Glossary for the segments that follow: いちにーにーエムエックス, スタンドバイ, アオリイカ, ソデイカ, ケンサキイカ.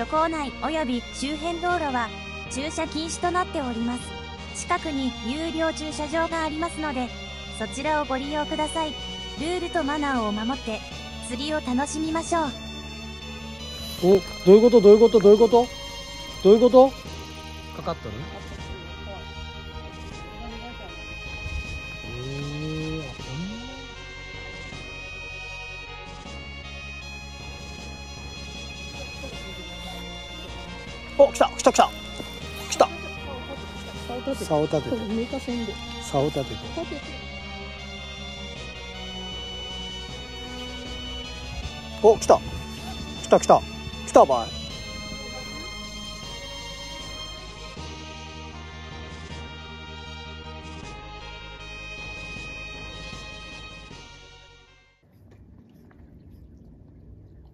漁港内及び周辺道路は駐車禁止となっております。近くに有料駐車場がありますので、そちらをご利用ください。ルールとマナーを守って釣りを楽しみましょう。お、どういうことどういうことどういうことどういうこと。かかっとる。お、来た来た来た来た。竿立てて竿立てて。お、来た来た来た来たばい。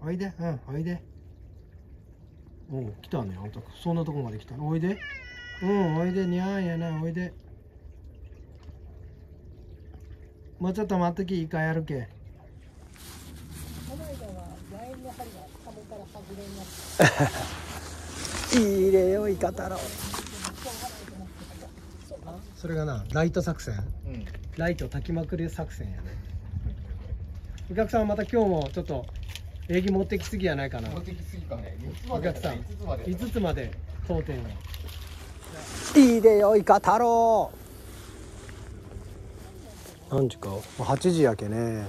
おいで、うん、おいで。おう、来たね、あんた、そんなとこまで来た。おいで、うん、おいで、にゃーやな、おいで。もうちょっと待ってき、イカやるけ。いいれよ、イカ太郎。それがな、ライト作戦、うん、ライト焚きまくる作戦やね。お客さん、また今日もちょっと営業持ってきすぎやないかな。持ってきすぎかね。お客さん、5つまで当店は。いいでよ、イカ太郎。何時か、8時やけね。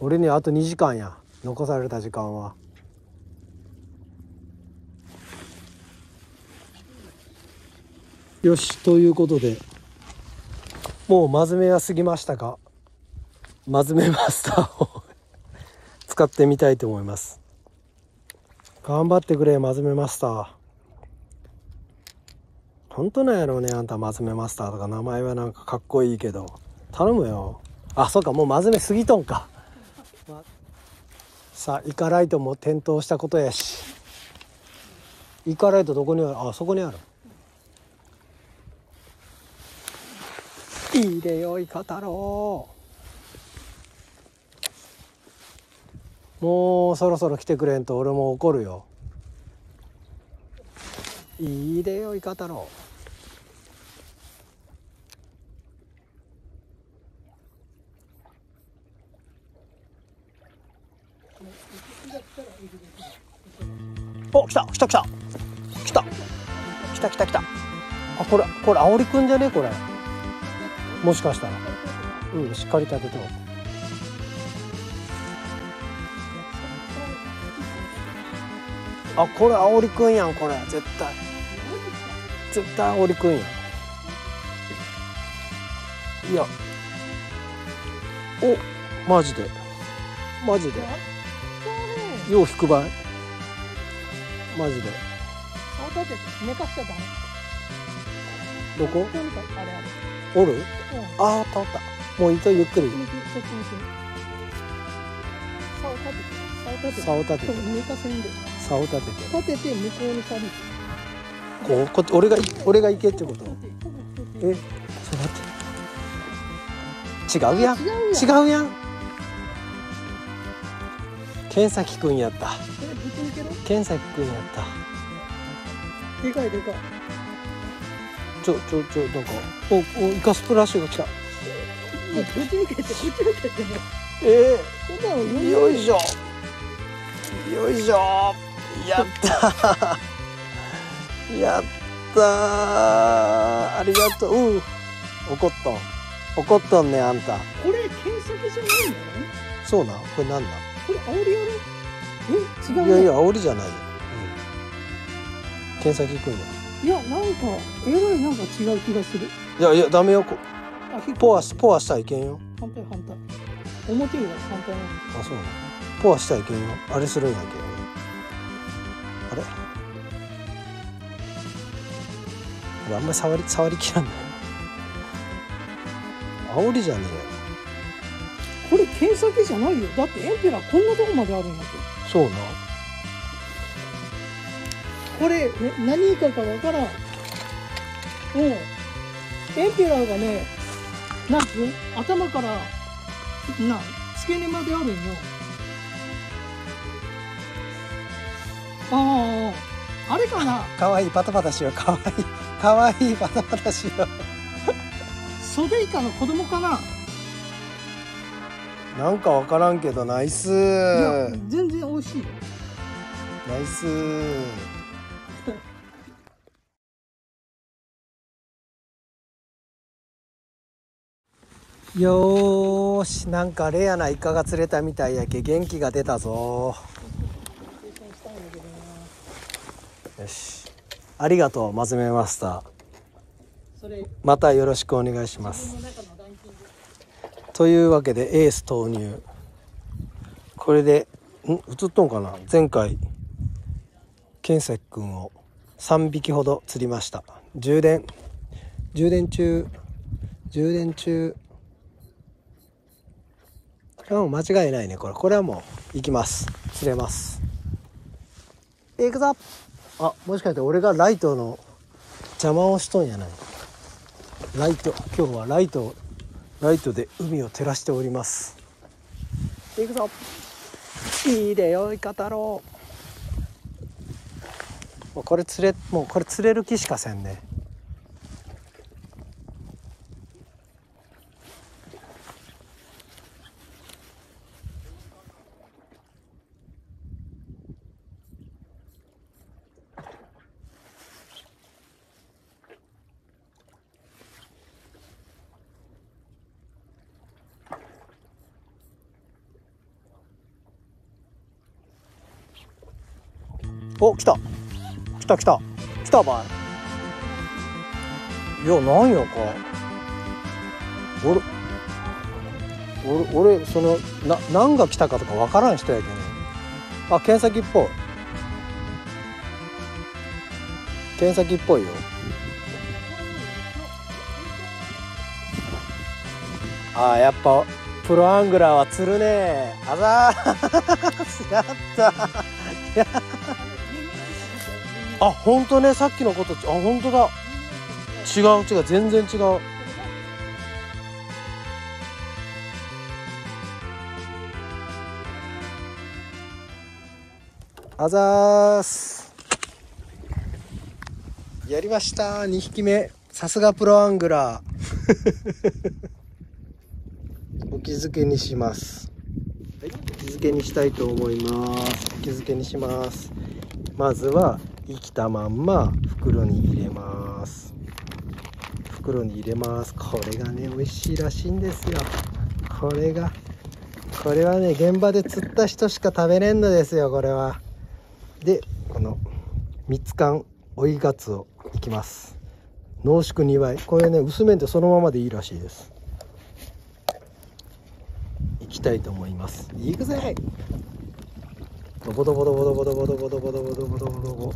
俺にあと2時間や、残された時間は。よし、ということで、もう真面目は過ぎましたが、真面目マスターを使ってみたいと思います。頑張ってくれ、真面目マスター。ほんとなんやろうね、あんた真面目マスターとか名前はなんかかっこいいけど。頼むよ。あ、そうか、もう真面目すぎとんか。さあ、イカライトも点灯したことやし。イカライトどこにある？あ、そこにある。いいでよ、イカ太郎。もうそろそろ来てくれんと俺も怒るよ。いいでよ、イカ太郎。お、来た来た来た来た来た来た来た。あ、これあおりくんじゃねこれ。もしかしたら、うん、しっかり立てておく。あ、これあおりくんやん、これ絶対絶対あおりくんやん。いや、お、マジでマジでよう引くばい。マジでどこおる？あー、通った。もう糸ゆっくり竿立てて竿立てて立てて向こうにこうこっち俺が行けってこと。え、ちょっと待って、違うやん違うやん。剣崎くんやった、剣崎くんやった。でかいでかい。ちょなんかおイカスプラッシュが来た。こっち向けてこっち向けて。よいしょよいしょ、やったーやったー、ありがとう。怒っとんね、あんた。これ剣先じゃないの？そうな、これなんだこれ煽りやろ。え、違う。いやいや煽りじゃないよ、うん、剣先くんや。いや、なんかえらいなんか違う気がする。いやいやダメよ、ポアしたらいけんよ。反対反対、表裏反対なんだ。あ、そうなの。ポはしたらいけんよ。あれするんやけど。あれ？俺あんまり触りきらんない。煽りじゃねえ。これ剣先じゃないよ。だってエンペラーこんなとこまであるんやけ。そうな。これ、ね、何イカかわからん。うん。エンペラーがね、なんつう？頭からなん付け根まであるんよ。ああ、あれかな、かわいいバタバタしよう、かわいいかわいいバタバタしよう。ソデイカの子供かな、なんかわからんけどナイス。いや全然美味しいよ、ナイスよーし、なんかレアなイカが釣れたみたいやけ、元気が出たぞ。よし、ありがとうマズメマスター、またよろしくお願いします。というわけでエース投入、これでん映っとんかな、前回ケンセくんを3匹ほど釣りました。充電中、間違いないね、これはもう行きます、釣れます、行くぞ。あ、もしかして俺がライトの邪魔をしとんやない。ライト、今日はライトで海を照らしております。行くぞ、いいでよイカ太郎。もうこれ釣れる気しかせんね。お、来たばい。いや、なんやか。俺、その、何が来たかとかわからん人やけどね。あ、剣先っぽいよ。あ、やっぱ、プロアングラーは釣るね。あざー。やった。やった。あ、ほんとね、さっきのこと、あ、ほんとだ、違う、全然違う。あざーす、やりました、2匹目、さすがプロアングラーお気づけにします、お気づけにしたいと思います。お気づけにします。まずは生きたまんま袋に入れます。これがね、美味しいらしいんですよ。これはね、現場で釣った人しか食べれんのですよ、これは。で、この蜜缶追いガツオいきます。濃縮2倍、これね、薄めてそのままでいいらしいです。いきたいと思います。いくぜ。ボドボド。ボドボド。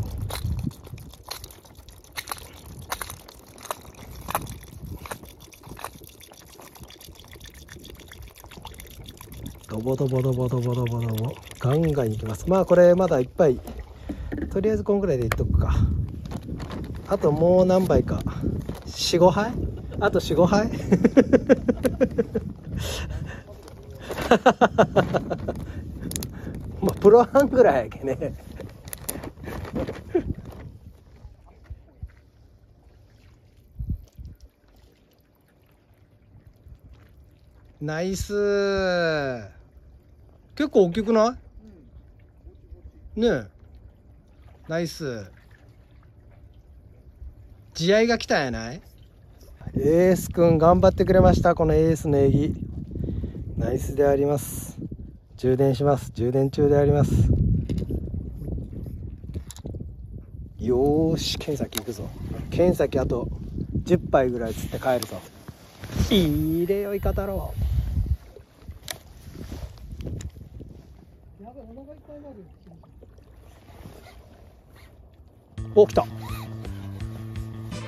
ガンいきます。まあこれまだいっぱい、とりあえずこんぐらいでいっとくか。あともう何杯か、4、5杯、あと4、5杯まあ、プロアングラーやけねナイスー。結構大きくない？ねえ、ナイス。地合いが来たんやない？エースくん頑張ってくれました。このエースのエギ、ナイスであります。充電します。充電中であります。よーし、剣先行くぞ。剣先あと10杯ぐらい釣って帰るぞ。いいでよイカ太郎。お、来た。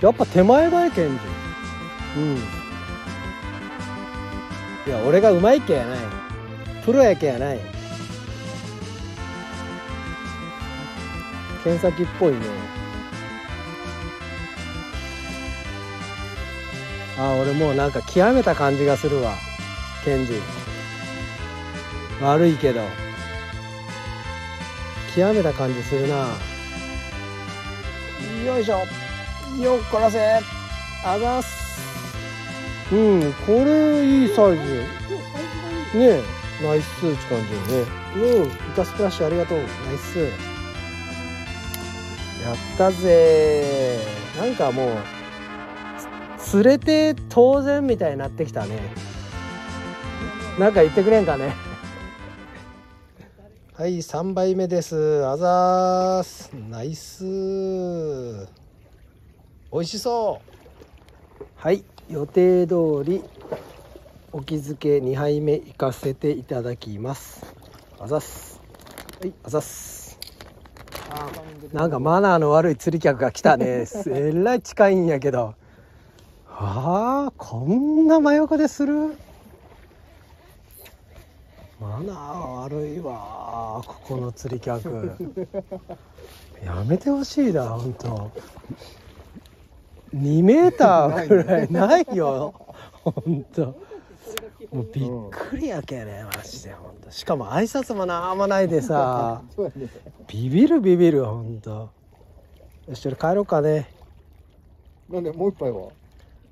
やっぱ手前ばいけんじゃん。うん、いや俺がうまいけやない、プロやけやない。剣先っぽいね。あ、俺もうなんか極めた感じがするわ。ケンジ悪いけど極めた感じするな。よいしょ、よっこらせ、あざっす。うん、これいいサイズねえ、ナイスーって感じよね。うん、イカスプラッシュありがとう、ナイス。やったぜー。なんかもう釣れて当然みたいになってきたね。なんか言ってくれんかね。はい、3杯目です。あざーす。ナイスー。美味しそう。はい、予定通りお気づけ2杯目行かせていただきます。あざっす。はい、あざっす。なんかマナーの悪い釣り客が来たね。えらい近いんやけど。ああ、こんな真横でする。マナー悪いわ、ここの釣り客。やめてほしいな、ほんと。2メーターぐらいないよ、ほんと。もうびっくりやけね、マジで、ほんと。しかも挨拶もなんもないでさ、ビビるビビる、ほんと。よし、それ帰ろうかね。なんで、もう一杯は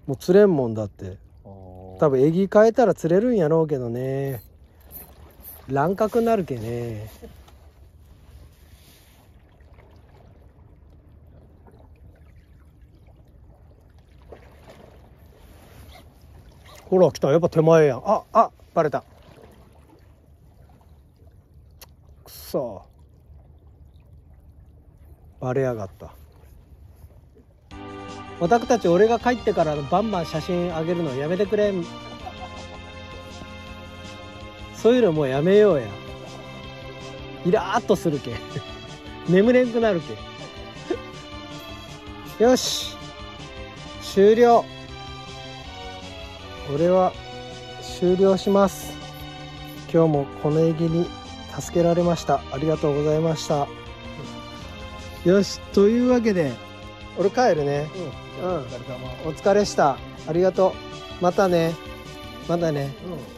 もう釣れんもんだって。多分、エギ変えたら釣れるんやろうけどね。乱獲になるけね。ほら来た、やっぱ手前やん。ああ、バレた。くそ、バレやがった。オタクたち、俺が帰ってからバンバン写真あげるのやめてくれ。そういうのもうやめようや。イラーっとするけ眠れんくなるけよし、終了。俺は終了します。今日もこのエギに助けられました。ありがとうございました。よし、というわけで俺帰るね。うん、お疲れした。ありがとう。またね、またね、うん。